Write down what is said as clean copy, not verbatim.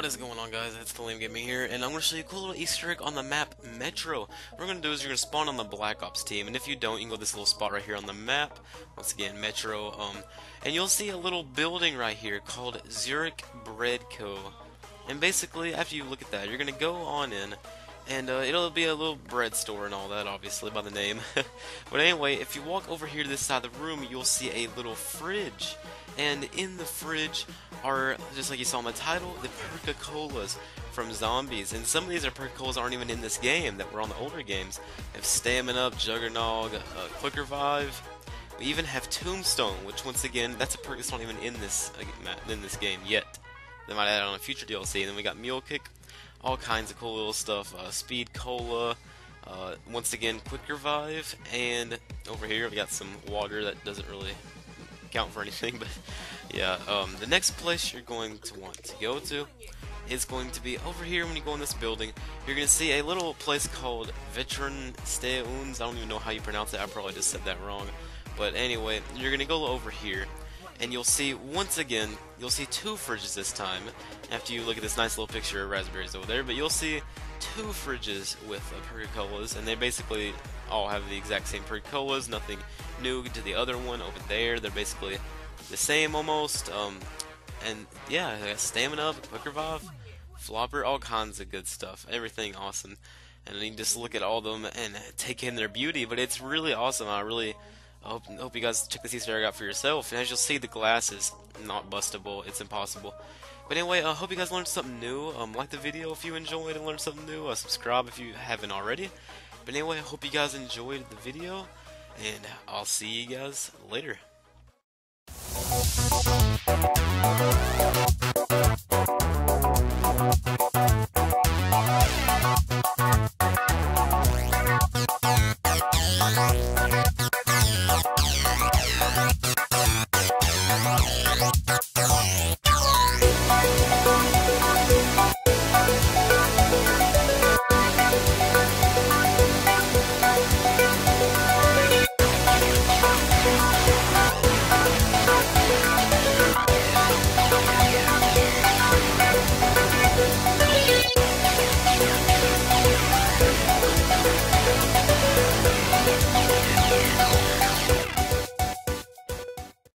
What is going on, guys? It's TheLeamGaming here, and I'm going to show you a cool little Easter egg on the map Metro. What we're going to do is you're going to spawn on the Black Ops team, and if you don't, you can go to this little spot right here on the map. Once again, Metro, and you'll see a little building right here called Zurich Bread Co. And basically, after you look at that, you're going to go on in, and it'll be a little bread store and all that, obviously, by the name. But anyway, if you walk over here to this side of the room, you'll see a little fridge. And in the fridge are, just like you saw in the title, the Perk-a-Colas from Zombies. And some of these Perk-a-Colas aren't even in this game, that were on the older games. We have Stamina Up, Juggernog, Quick Revive. We even have Tombstone, which, once again, that's a perk that's not even in this game yet. They might add it on a future DLC. And then we got Mule Kick, all kinds of cool little stuff, Speed Cola, once again, Quick Revive, and over here we got some water that doesn't really count for anything, but yeah, the next place you're going to want to go to is going to be over here. When you go in this building, you're going to see a little place called Veteranstauns. I don't even know how you pronounce it, I probably just said that wrong, but anyway, you're going to go over here, and you'll see, once again, you'll see two fridges this time, after you look at this nice little picture of raspberries over there, but you'll see two fridges with Perk-a-Colas, and they basically all have the exact same Perk-a-Colas, nothing new to the other one over there, they're basically the same almost, and yeah, I got Stamina Up, Quick Revive, Flopper, all kinds of good stuff, everything awesome, and you can just look at all of them and take in their beauty, but it's really awesome. I hope you guys check this Easter egg out for yourself. And as you'll see, the glass is not bustable. It's impossible. But anyway, I hope you guys learned something new. Like the video if you enjoyed and learned something new. Subscribe if you haven't already. But anyway, I hope you guys enjoyed the video. And I'll see you guys later.